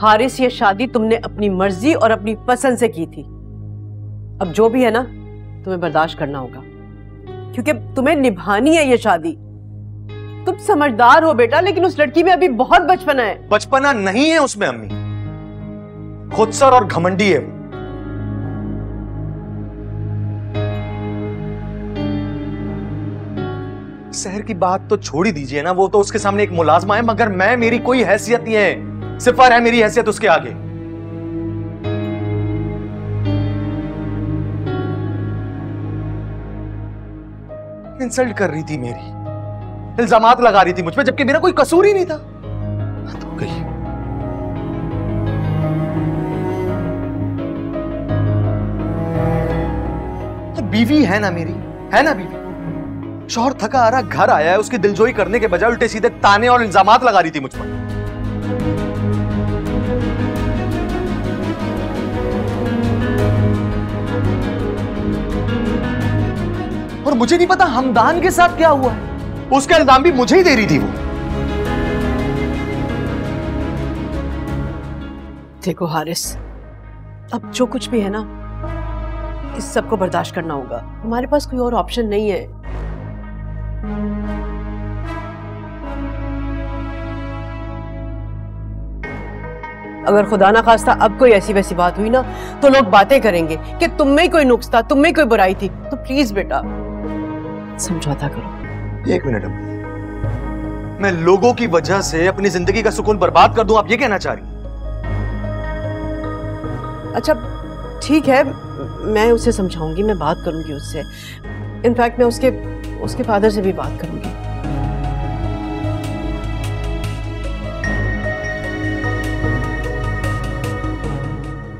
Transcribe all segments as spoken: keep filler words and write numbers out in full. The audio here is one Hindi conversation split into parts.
हारिस, ये शादी तुमने अपनी मर्जी और अपनी पसंद से की थी। अब जो भी है ना तुम्हें बर्दाश्त करना होगा, क्योंकि तुम्हें निभानी है ये शादी। तुम समझदार हो बेटा, लेकिन उस लड़की में अभी बहुत बचपना है। बचपना नहीं है उसमें अम्मी, खुद सर और घमंडी है। शहर की बात तो छोड़ ही दीजिए ना, वो तो उसके सामने एक मुलाजमा है, मगर मैं, मेरी कोई हैसियत नहीं है। सिफार है मेरी हैसियत उसके आगे। इंसल्ट कर रही थी मेरी, इल्जामात लगा रही थी मुझ पे, जबकि मेरा कोई कसूर ही नहीं था। तो गई। बीवी है ना मेरी, है ना बीवी। शोहर थका आ रहा घर आया है, उसकी दिलजोई करने के बजाय उल्टे सीधे ताने और इल्जामात लगा रही थी मुझ पर। और मुझे नहीं पता हमदान के साथ क्या हुआ, उसका इल्जाम भी मुझे ही दे रही थी वो। देखो हारिस, अब जो कुछ भी है ना इस सब को बर्दाश्त करना होगा। हमारे पास कोई और ऑप्शन नहीं है। अगर खुदा ना खास्ता अब कोई ऐसी वैसी बात हुई ना तो लोग बातें करेंगे कि तुम में कोई नुक्स था, तुम में कोई बुराई थी। तो प्लीज बेटा समझौता करो। एक मिनट, मैं लोगों की वजह से अपनी जिंदगी का सुकून बर्बाद कर दूं, आप ये कहना चाह रही? अच्छा ठीक है, मैं उसे समझाऊंगी, मैं बात करूंगी उससे। इनफैक्ट मैं उसके उसके फादर से भी बात करूंगी।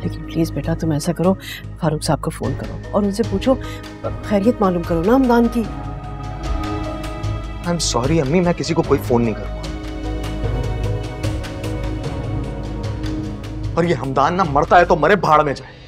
लेकिन प्लीज बेटा तुम ऐसा करो, फारूक साहब को फोन करो और उनसे पूछो, खैरियत मालूम करो ना हमदान की। आई एम सॉरी अम्मी, मैं किसी को कोई फोन नहीं करूंगा। और ये हमदान ना मरता है तो मरे भाड़ में जाए।